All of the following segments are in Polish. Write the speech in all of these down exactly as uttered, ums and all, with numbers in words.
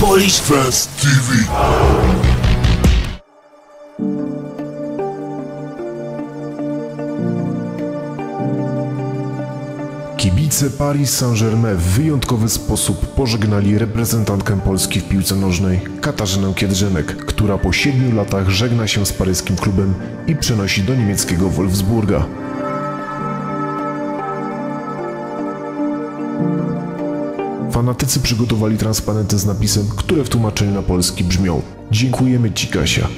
Polish Fans T V. Kibice Paris Saint-Germain w wyjątkowy sposób pożegnali reprezentantkę Polski w piłce nożnej Katarzynę Kiedrzynek, która po siedmiu latach żegna się z paryskim klubem i przenosi do niemieckiego Wolfsburga. Fanatycy przygotowali transparenty z napisem, które w tłumaczeniu na polski brzmią: dziękujemy Ci, Kasia.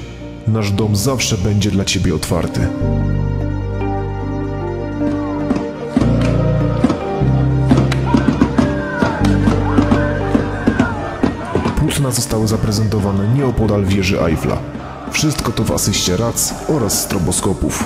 Nasz dom zawsze będzie dla Ciebie otwarty. Płótna zostały zaprezentowane nieopodal wieży Eiffla. Wszystko to w asyście rac oraz stroboskopów.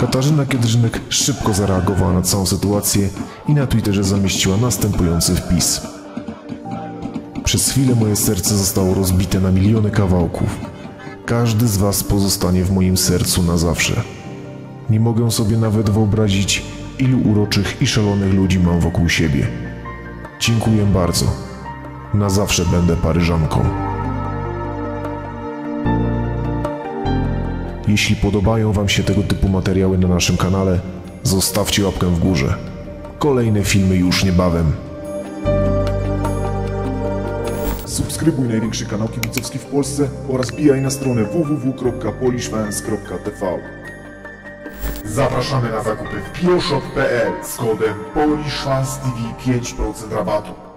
Katarzyna Kiedrzynek szybko zareagowała na całą sytuację i na Twitterze zamieściła następujący wpis. Przez chwilę moje serce zostało rozbite na miliony kawałków. Każdy z Was pozostanie w moim sercu na zawsze. Nie mogę sobie nawet wyobrazić, ilu uroczych i szalonych ludzi mam wokół siebie. Dziękuję bardzo. Na zawsze będę Paryżanką. Jeśli podobają Wam się tego typu materiały na naszym kanale, zostawcie łapkę w górze. Kolejne filmy już niebawem. Subskrybuj największy kanał kibicowski w Polsce oraz wbijaj na stronę w w w kropka polishfans kropka t v. Zapraszamy na zakupy w Pioshop kropka p l z kodem PolishFansTV pięć procent rabatu.